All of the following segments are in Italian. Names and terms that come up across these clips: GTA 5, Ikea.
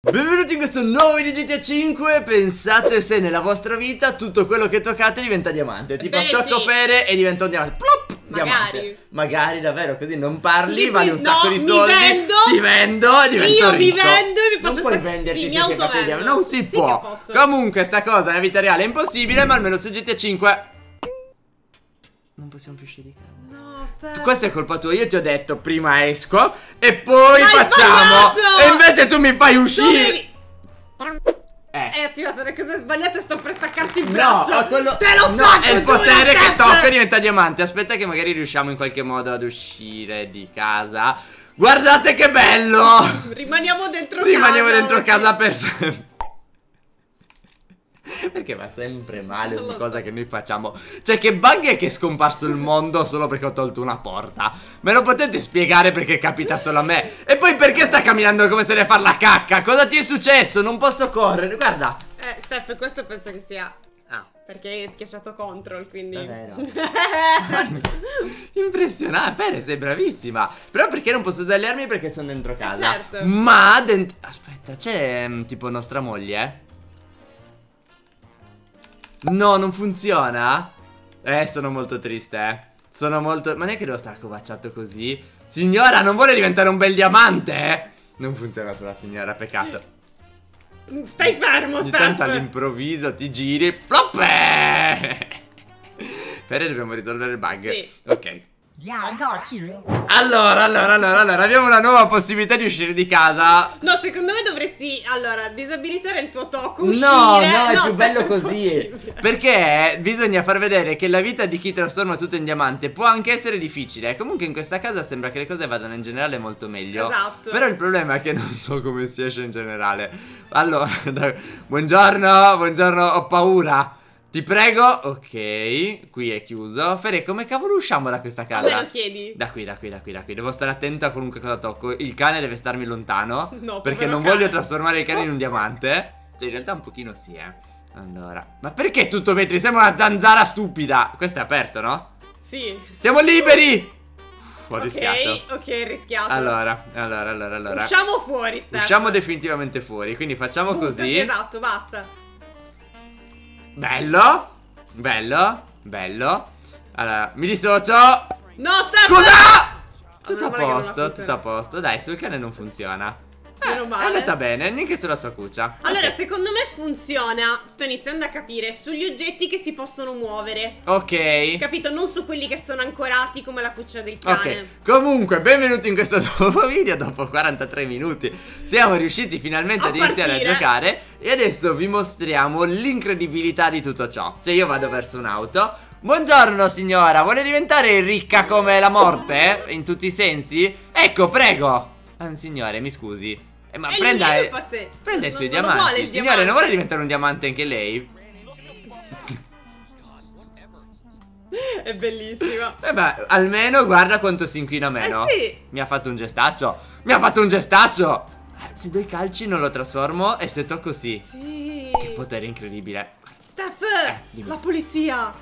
Benvenuti in questo nuovo video di GTA 5. Pensate se nella vostra vita tutto quello che toccate diventa diamante. Tipo tocco pere e diventa un diamante. Plop, magari diamante. Magari davvero così non parli, vale un sacco di soldi. Ti vendo e divento ricco. Io mi vendo e mi faccio sta... venderti, sì, mi autovendo. Non si può. Comunque sta cosa nella vita reale è impossibile, ma almeno su GTA 5 non possiamo più uscire di casa. No, stai... Questo è colpa tua, io ti ho detto prima esco e poi facciamo. E invece tu mi fai uscire. Hai attivato le cose sbagliate e sto per staccarti il braccio. No, quello... te lo no, faccio. È il potere che tocca e diventa diamante. Aspetta che magari riusciamo in qualche modo ad uscire di casa. Guardate che bello. Rimaniamo dentro casa per sempre. Perché va sempre male ogni cosa che noi facciamo. Cioè, che bug è che è scomparso il mondo solo perché ho tolto una porta? Me lo potete spiegare perché capita solo a me? E poi perché sta camminando come se ne fa la cacca? Cosa ti è successo? Non posso correre, guarda. Steph, questo penso che sia... ah, perché hai schiacciato control, quindi... davvero. Impressionante, Pere, sei bravissima. Però perché non posso sdraiarmi? Perché sono dentro casa, certo. Ma dentro... aspetta, c'è tipo nostra moglie? No, non funziona? Sono molto triste, sono molto... ma non è che devo stare covacciato così. Signora, non vuole diventare un bel diamante? Non funziona sulla signora, peccato. Stai fermo, Steph. Tanto all'improvviso ti giri. Floppe! Però dobbiamo risolvere il bug. Sì. Ok. Allora, abbiamo una nuova possibilità di uscire di casa. No, secondo me dovresti, allora, disabilitare il tuo tocco, uscire. No, è più bello così. Perché bisogna far vedere che la vita di chi trasforma tutto in diamante può anche essere difficile. Comunque in questa casa sembra che le cose vadano in generale molto meglio. Esatto. Però il problema è che non so come si esce in generale. Allora, buongiorno, ho paura. Ti prego, ok, qui è chiuso. Fere, come cavolo usciamo da questa casa? Me lo chiedi? Da qui. Devo stare attento a qualunque cosa tocco. Il cane deve starmi lontano. No, perché non voglio trasformare il cane in un diamante. Cioè, in realtà un pochino sì, Allora, ma perché tutto vetri? Sembra una zanzara stupida. Questo è aperto, no? Sì. Siamo liberi! Ho rischiato. Ok, rischiato. Allora. Usciamo fuori, Steph. Usciamo definitivamente fuori, quindi facciamo così. Esatto, basta. Bello. Allora, mi dissocio. No, Steph! Scusa! Tutto a posto. Dai, sul cane non funziona. Meno male. È andata bene, neanche sulla sua cuccia. Allora, okay, secondo me funziona. Sto iniziando a capire. Sugli oggetti che si possono muovere. Ok. Capito? Non su quelli che sono ancorati come la cuccia del cane. Ok. Comunque, benvenuti in questo nuovo video. Dopo 43 minuti siamo riusciti finalmente ad iniziare a giocare. E adesso vi mostriamo l'incredibilità di tutto ciò. Cioè, io vado verso un'auto. Buongiorno signora, vuole diventare ricca come la morte? In tutti i sensi? Ecco, prego. Signore, mi scusi, ma prenda i suoi diamanti. Signore, non vuole diventare un diamante anche lei? È bellissima. Beh, almeno guarda quanto si inquina meno. Sì. Mi ha fatto un gestaccio. Se do i calci non lo trasformo e se tocco sì. Sì. Che potere incredibile. Steph, la polizia.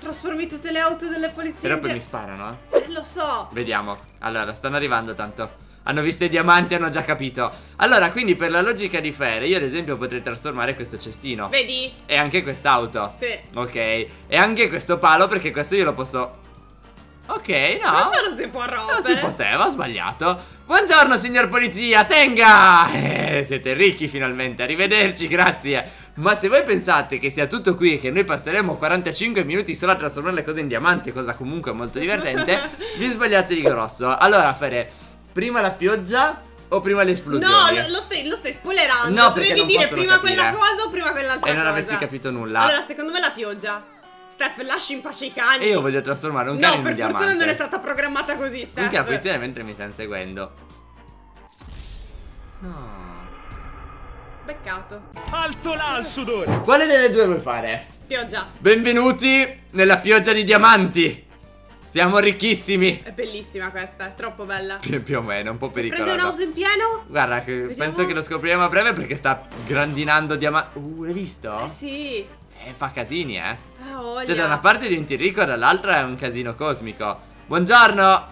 Trasformi tutte le auto delle polizie. Però poi mi sparano, lo so. Vediamo. Allora, stanno arrivando tanto. Hanno visto i diamanti e hanno già capito. Allora, quindi per la logica di Fere, io ad esempio potrei trasformare questo cestino. Vedi? E anche quest'auto. Sì. Ok. E anche questo palo, perché questo io lo posso... ok, no. Questo non si può rompere. Non si poteva, ho sbagliato. Buongiorno signor polizia, tenga! Siete ricchi finalmente, arrivederci, grazie. Ma se voi pensate che sia tutto qui e che noi passeremo 45 minuti solo a trasformare le cose in diamante, cosa comunque molto divertente, vi sbagliate di grosso. Allora Fere, prima la pioggia o prima l'esplosione? No, lo stai spoilerando. No, perché non dire prima capire quella cosa o prima quell'altra cosa. E non avresti capito nulla. Allora, secondo me la pioggia. Steph, lasci in pace i cani. E io voglio trasformare un cane in un diamante. No, per fortuna non è stata programmata così, Steph. Anche la polizia mentre mi stanno seguendo. No. Beccato. Alto là al sudore. Quale delle due vuoi fare? Pioggia. Benvenuti nella pioggia di diamanti. Siamo ricchissimi. È bellissima questa, è troppo bella. Più o meno, un po' pericolosa. Prende un'auto in pieno? Guarda, penso che lo scopriremo a breve perché sta grandinando diamanti. L'hai visto? Sì. Fa casini, cioè da una parte diventi ricco, dall'altra è un casino cosmico. Buongiorno.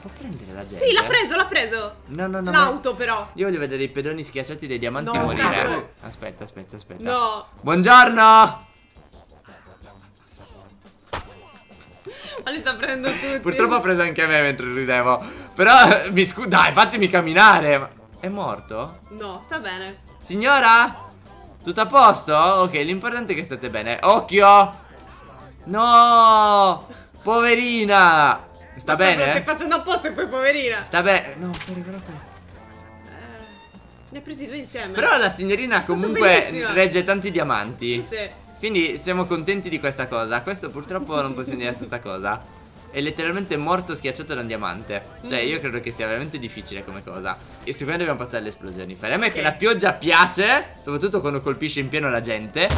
Può prendere della gente. Sì, l'ha preso. No. L'auto però. Io voglio vedere i pedoni schiacciati dai diamanti morire. No. Aspetta. No. Buongiorno. Ma li sta prendendo tutti. Purtroppo ha preso anche me mentre ridevo. Però mi scusa, dai, fatemi camminare. È morto? No, sta bene. Signora? Tutto a posto? Ok, l'importante è che state bene. Occhio! No! Poverina! Sta bene? Stai facendo apposta e poi poverina. Sta bene. No, però questo. Ne ha presi due insieme. Però la signorina comunque regge tanti diamanti. Sì. Quindi siamo contenti di questa cosa. Questo purtroppo non possiamo dire la stessa cosa. È letteralmente morto schiacciato da un diamante. Cioè io credo che sia veramente difficile come cosa. E sicuramente dobbiamo passare alle esplosioni. Faremo che la pioggia piace, soprattutto quando colpisce in pieno la gente.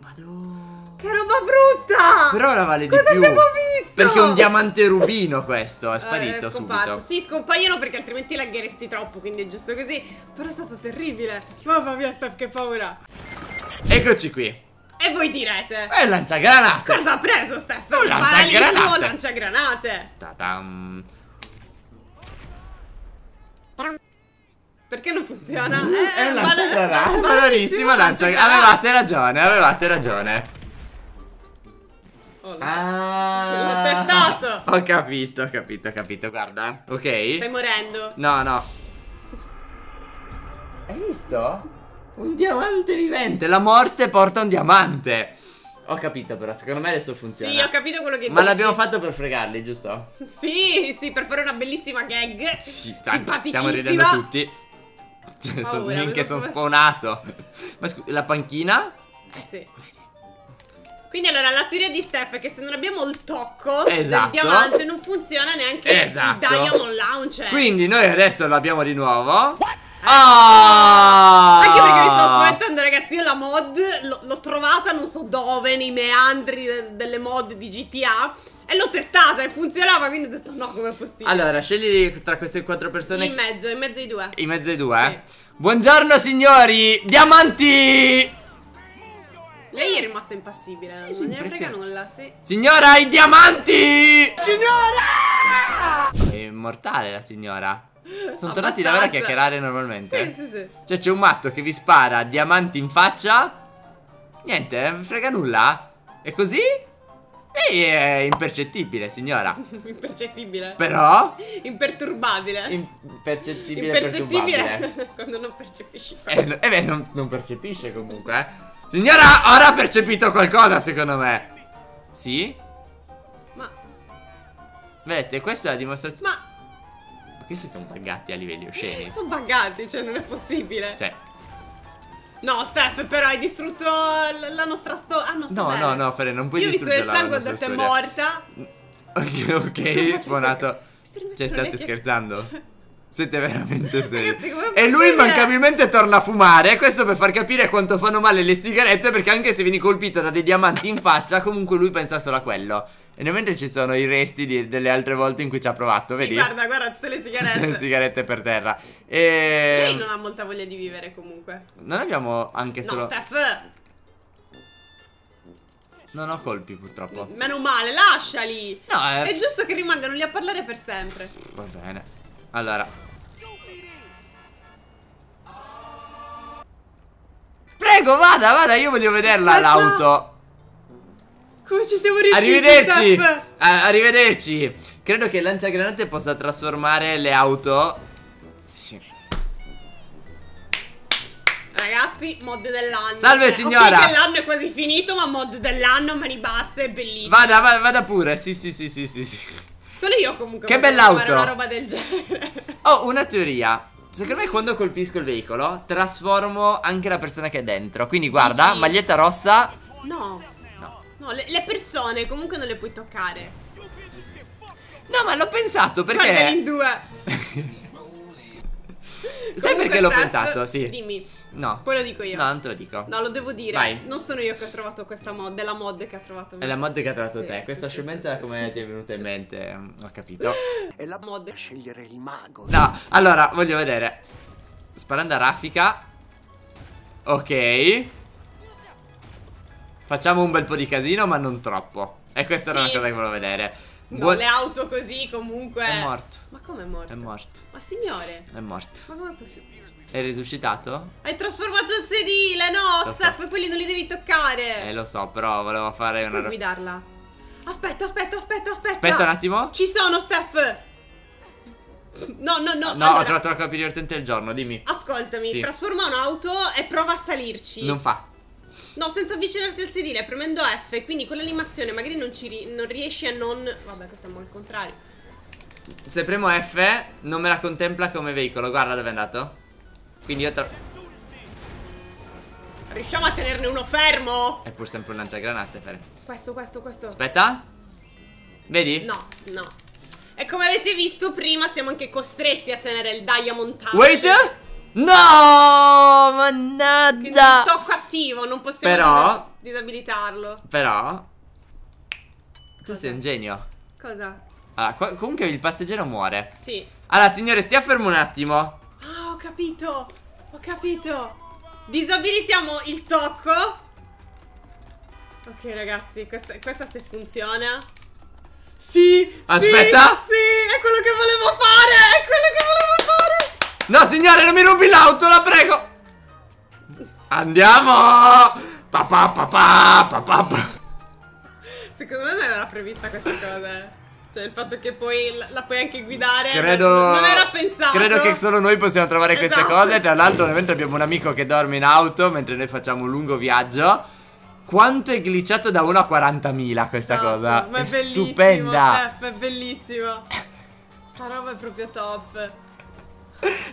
Madonna, che roba brutta. Però ora vale di più. Cosa abbiamo visto? Perché è un diamante rubino questo. È sparito subito. Sì, scompaiono perché altrimenti laggeresti troppo. Quindi è giusto così. Però è stato terribile. Mamma mia, Steph, che paura. Eccoci qui. E voi direte: è un lanciagranate. Cosa ha preso Stefano? Un lanciagranate. Ta-tam. Perché non funziona? È un lanciagranate. Buonissimo lanciagranate. Avevate ragione. Oh, no. Ah, l'ho testato. Ho capito. Guarda. Ok. Stai morendo. No. Hai visto? Un diamante vivente. La morte porta un diamante. Ho capito, però secondo me adesso funziona. Sì, ho capito quello che dici. Ma l'abbiamo fatto per fregarli, giusto? Sì, per fare una bellissima gag. Sì, simpaticissima. Stiamo ridendo tutti. Minchia, sono spawnato. Ma scusa, la panchina? Sì. Quindi allora la teoria di Steph è che se non abbiamo il tocco del diamante non funziona neanche il Diamond Launcher. Quindi noi adesso lo abbiamo di nuovo. Anche perché mi sto spaventando, ragazzi. Io la mod l'ho trovata non so dove, nei meandri delle mod di GTA, e l'ho testata e funzionava, quindi ho detto no, com'è possibile? Allora scegli tra queste quattro persone in mezzo ai due. Sì. Buongiorno signori, diamanti. Lei è rimasta impassibile, non ne frega nulla, sì. Signora, i diamanti. Signora! È immortale la signora. Sono tornati da ora a chiacchierare normalmente. Sì. Cioè c'è un matto che vi spara diamanti in faccia. Niente, frega nulla. E così? Lei è impercettibile, signora. Impercettibile? Però? Imperturbabile. Impercettibile. Quando non percepisci. Beh, non percepisce comunque, Signora, ora ha percepito qualcosa, secondo me. Sì? Ma vedete, questa è la dimostrazione. Ma questi sono buggati a livelli osceni. Sono buggati, cioè non è possibile. Cioè no, Steph, però hai distrutto la nostra storia. No, Fere, non puoi distruggere la nostra storia. Io ho visto il sangue, ho detto è morta. Ok, spawnato. Cioè, state scherzando? Siete veramente seri. E lui immancabilmente torna a fumare. Questo per far capire quanto fanno male le sigarette, perché anche se vieni colpito da dei diamanti in faccia, comunque lui pensa solo a quello. E nel mentre ci sono i resti delle altre volte in cui ci ha provato, vedi? Guarda tutte le sigarette. Tutte le sigarette per terra. E lei non ha molta voglia di vivere comunque. Non abbiamo anche solo... No, Steph! Non ho colpi purtroppo. Meno male, lasciali! No, è giusto che rimangano lì a parlare per sempre. Va bene. Allora prego, vada, io voglio vederla. Aspetta. L'auto. Come ci siamo riusciti? Arrivederci. Credo che il lanciagranate possa trasformare le auto. Sì. Ragazzi, mod dell'anno. Salve signora. Ok, che l'anno è quasi finito, ma mod dell'anno, mani basse, è bellissimo. Vada pure. Sì. Solo io comunque. Che bell'auto! Fare una roba del genere. Ho una teoria. Secondo me quando colpisco il veicolo trasformo anche la persona che è dentro. Quindi guarda, maglietta rossa. No, le persone comunque non le puoi toccare. No, ma l'ho pensato perché in due. Sai perché l'ho pensato? Sì. Dimmi. No. Poi lo dico io. No, non te lo dico. No, lo devo dire. Vai. Non sono io che ho trovato questa mod, è la mod che ha trovato me. È la mod che ha trovato te. Questa scemenza come ti è venuta in mente? Ho capito. È la mod. Scegliere il mago. No, allora, voglio vedere. Sparando a raffica. Ok. Facciamo un bel po' di casino, ma non troppo. E questa era una cosa che volevo vedere. No, le auto così comunque. È morto. Ma come è morto? È morto. Ma signore. È morto. Ma come è possibile? È risuscitato? Hai trasformato il sedile, no? Staff, quelli non li devi toccare. Lo so, però volevo fare una roba. Puoi guidarla. Aspetta, aspetta, aspetta, aspetta. Aspetta un attimo. Ci sono, Staff. No, no, no. No, allora, ho trovato la cosa più divertente del giorno, dimmi. Ascoltami, sì. Trasforma un'auto e prova a salirci. Non fa. No, senza avvicinarti al sedile, premendo F. Quindi con l'animazione magari non riesci a non... Vabbè, questo è un po' il contrario. Se premo F non me la contempla come veicolo. Guarda dove è andato. Quindi io riusciamo a tenerne uno fermo? È pur sempre un lanciagranate, Fer. Questo aspetta. Vedi? No, no. E come avete visto prima siamo anche costretti a tenere il Diamond Touch. Wait! No! Mannaggia! Quindi il tocco attivo, non possiamo però disabilitarlo. Però tu sei un genio. Cosa? Allora, comunque il passeggero muore. Sì. Allora, signore, stia fermo un attimo. Ah, ho capito. Ho capito. Disabilitiamo il tocco. Ok, ragazzi, questa se funziona. Sì, aspetta. Sì, è quello che volevo fare. È quello che volevo fare. No, signore, non mi rubi l'auto, la prego. Andiamo. Secondo me non era prevista questa cosa. Cioè il fatto che poi la puoi anche guidare, credo, non era pensato. Credo che solo noi possiamo trovare queste cose. Tra l'altro, mentre abbiamo un amico che dorme in auto mentre noi facciamo un lungo viaggio. Quanto è glitchato da 1 a 40.000 questa cosa. Ma è bellissimo, stupenda. È bellissimo. Sta roba è proprio top.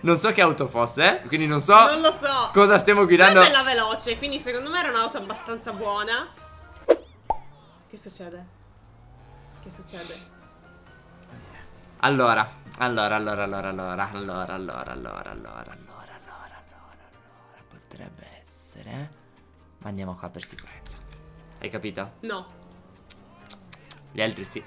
Non so che auto fosse, quindi non so, non lo so cosa stiamo guidando. È bella veloce, quindi secondo me era un'auto abbastanza buona. Che succede? Che succede? Allora, potrebbe essere. Ma andiamo qua per sicurezza. Hai capito? No. Gli altri sì.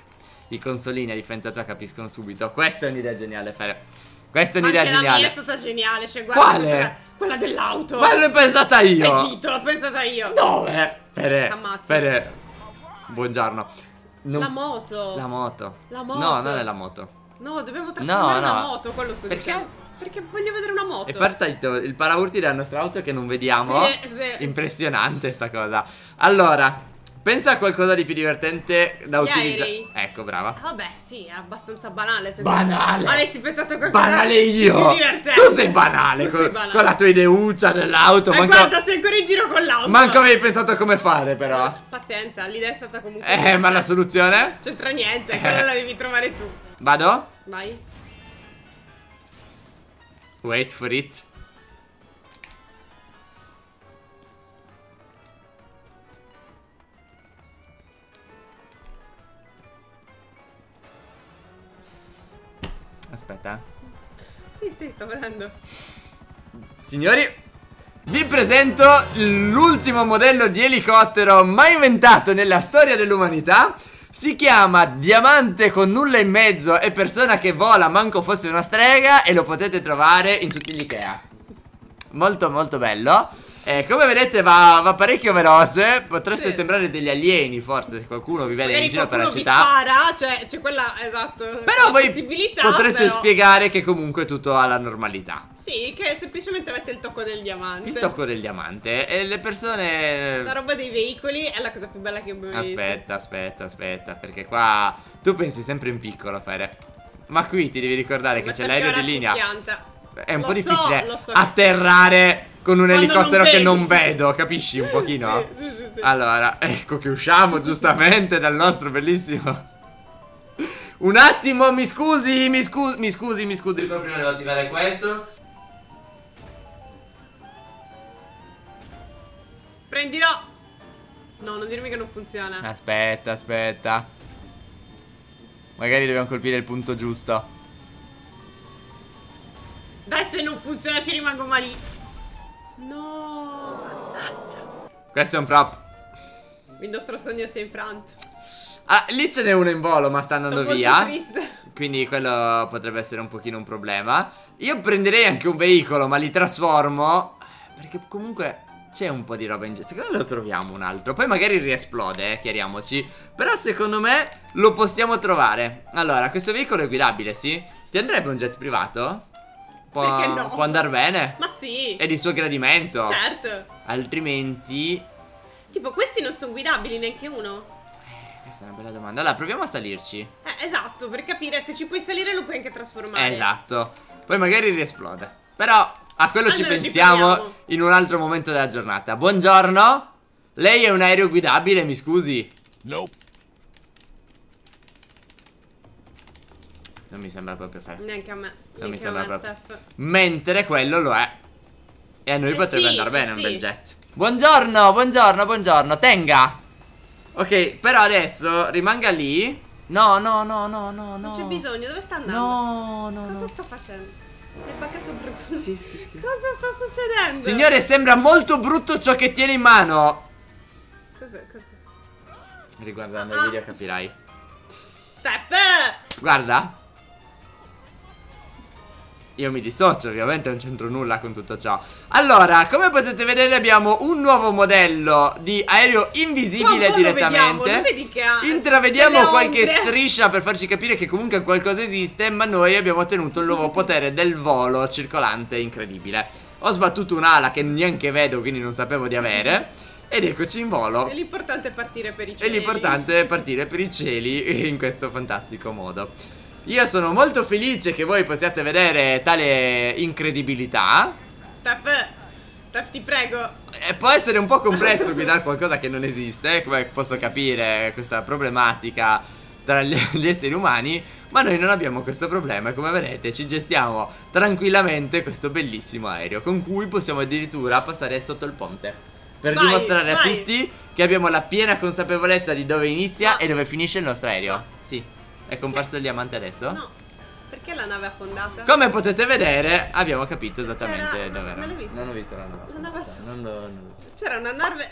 I consolini a difesa tua capiscono subito. Questa è un'idea geniale, Fere. Questa è un'idea geniale. Ma la mia è stata geniale, cioè guarda. Quale? Quella dell'auto. Ma l'ho pensata io. Sei zitto, l'ho pensata io. No, Fere. Ammazza. Fere. Buongiorno. Non... La moto. La moto. La moto. No, non è la moto. No, dobbiamo trasformare la moto, quello sto dicendo. Perché? Perché voglio vedere una moto. È partito il paraurti della nostra auto che non vediamo. Sì, sì. Impressionante sta cosa. Allora, pensa a qualcosa di più divertente da utilizzare. Ecco, brava. Vabbè, sì, è abbastanza banale. Banale! Avessi pensato a qualcosa di più divertente. Tu sei banale, con la tua ideuccia dell'auto. Ma guarda, sei ancora in giro con l'auto. Manco avevi pensato a come fare, però. Pazienza, l'idea è stata comunque. Ma la soluzione? C'entra niente, quella la devi trovare tu. Vado? Vai. Wait for it. Aspetta. Sì, sto vedendo. Signori, vi presento l'ultimo modello di elicottero mai inventato nella storia dell'umanità. Si chiama diamante con nulla in mezzo e persona che vola manco fosse una strega. E lo potete trovare in tutti gli Ikea. Molto molto bello. Come vedete va parecchio veloce. Potreste sembrare degli alieni forse. Se qualcuno vi vede in giro per la città spara, cioè c'è quella, esatto. Però voi potreste spiegare che comunque è tutto alla normalità. Sì, che semplicemente avete il tocco del diamante. Il tocco del diamante. E le persone... La roba dei veicoli è la cosa più bella che abbiamo visto. Aspetta, perché qua tu pensi sempre in piccolo, Fere. Ma qui ti devi ricordare che c'è l'aereo di linea. È un po' difficile atterrare con un elicottero che non vedo, capisci un pochino? Sì. Allora, ecco che usciamo giustamente dal nostro bellissimo. Un attimo, mi scusi. Prima devo attivare questo. Prendilo. No, non dirmi che non funziona. Aspetta. Magari dobbiamo colpire il punto giusto. Dai, se non funziona ci rimango male. No, mannaggia. Questo è un prop. Il nostro sogno si è infranto. Ah, lì ce n'è uno in volo ma sta andando via. Quindi quello potrebbe essere un pochino un problema. Io prenderei anche un veicolo ma li trasformo. Perché comunque C'è un po' di roba in giro. Secondo me lo troviamo un altro. Poi magari riesplode, chiariamoci. Però secondo me lo possiamo trovare. Allora, questo veicolo è guidabile, sì? Ti andrebbe un jet privato? Perché no? Può andar bene? Ma sì. È di suo gradimento. Certo. Altrimenti... tipo questi non sono guidabili neanche uno? Questa è una bella domanda. Allora proviamo a salirci. Esatto, per capire se ci puoi salire lo puoi anche trasformare. Esatto. Poi magari riesplode. Però... a quello allora ci pensiamo in un altro momento della giornata. Buongiorno. Lei è un aereo guidabile, mi scusi? Nope. Non mi sembra proprio fare. Neanche a me. Non mi sembra proprio. Mentre quello lo è. E a noi potrebbe andare bene un bel jet. Buongiorno, buongiorno, buongiorno. Tenga. Ok, però adesso rimanga lì. No, no, no, no, no. Non c'è bisogno, dove sta andando? No, no. Cosa sta facendo? È pagato brutto. Sì, sì, sì. Cosa sta succedendo? Signore, sembra molto brutto ciò che tiene in mano. Cos'è? Riguardando il video capirai. Teppe! Guarda. Io mi dissocio, ovviamente non c'entro nulla con tutto ciò. Allora, come potete vedere abbiamo un nuovo modello di aereo invisibile direttamente. Lo vedi che ha intravediamo qualche striscia per farci capire che comunque qualcosa esiste, ma noi abbiamo ottenuto il nuovo potere del volo circolante incredibile. Ho sbattuto un'ala che neanche vedo, quindi non sapevo di avere. Ed eccoci in volo. E l'importante è partire per i cieli. E l'importante è partire per i cieli in questo fantastico modo. Io sono molto felice che voi possiate vedere tale incredibilità. Steph, ti prego. Può essere un po' complesso guidare qualcosa che non esiste, come posso capire questa problematica tra gli esseri umani, ma noi non abbiamo questo problema e come vedete ci gestiamo tranquillamente questo bellissimo aereo, con cui possiamo addirittura passare sotto il ponte. Per dimostrare a tutti che abbiamo la piena consapevolezza di dove inizia e dove finisce il nostro aereo. Sì. È comparso il diamante adesso? No. Perché la nave è affondata? Come potete vedere abbiamo capito esattamente dove era. Non ho visto la nave. C'era una nave.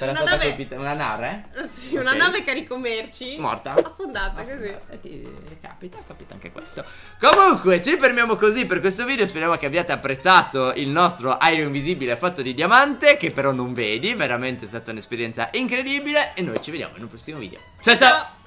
Una nave? Sì, una nave caricomerci. Morta. Affondata così. E ti capita anche questo. Comunque ci fermiamo così per questo video. Speriamo che abbiate apprezzato il nostro aereo invisibile fatto di diamante, che però non vedi. Veramente è stata un'esperienza incredibile. E noi ci vediamo in un prossimo video. Ciao ciao.